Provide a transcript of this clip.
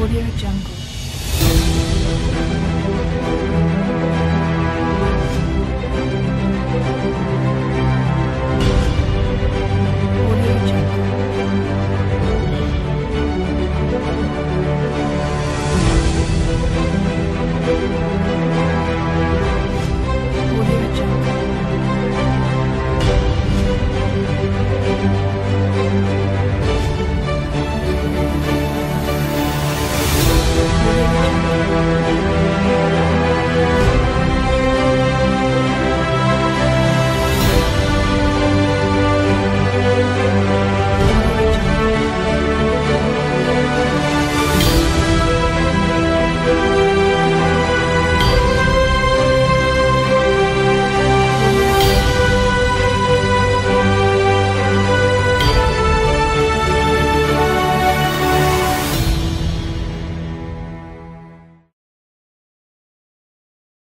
Audio Jungle.